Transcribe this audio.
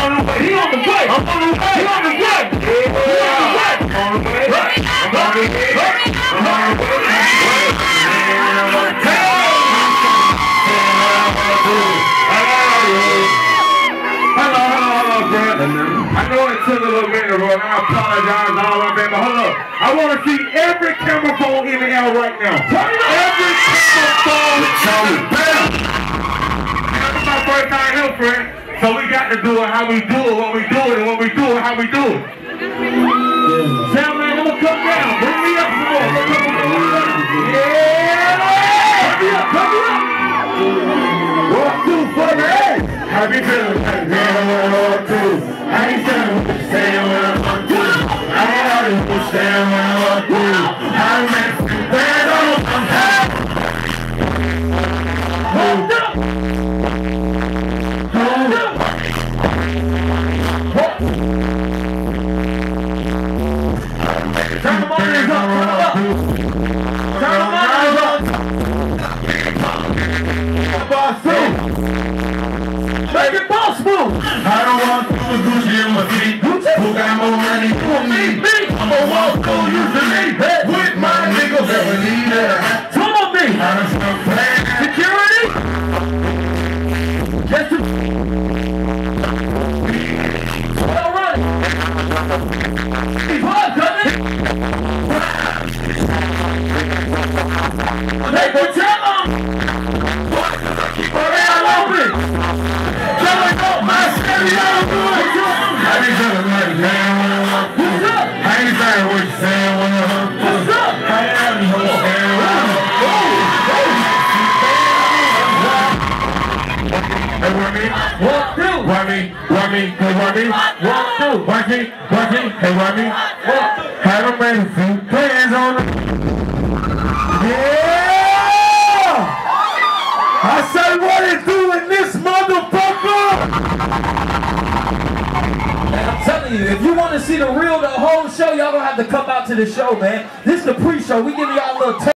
on the way. He on the way. I'm on the way. He on the way. I'm on the way. I'm on the way. I'm on the way. I know it took a little minute, but I apologize and all that, man. But hold up. I want to see every cameraphone in the air right now. Every cameraphone coming down. This is my first time here, friend. So we got to do it how we do it, when we do it, and when we do it, how we do it. Sound man, I'm going to come down. Bring me up some more. Yeah. Bring me up. Come up. What do for me? How you feeling? I don't want to do Gucci in my feet. Who got more money for me? I'ma walk through you to me. With my niggas that we need it. Come on, me. I don't stop playing. Security? Yes, sir. All right. Keep on coming. Take the time off. If you want to see the real, the whole show, y'all gonna have to come out to the show, man. This is the pre-show. We give y'all a little taste.